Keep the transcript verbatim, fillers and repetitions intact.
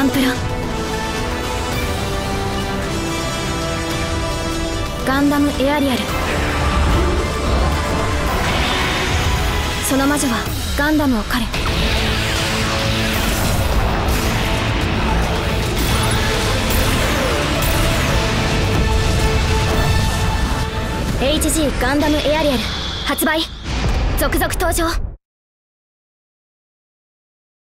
ガンプラ、ガンダムエアリアル。その魔女はガンダムを狩る。エイチジー ガンダムエアリアル発売、続々登場。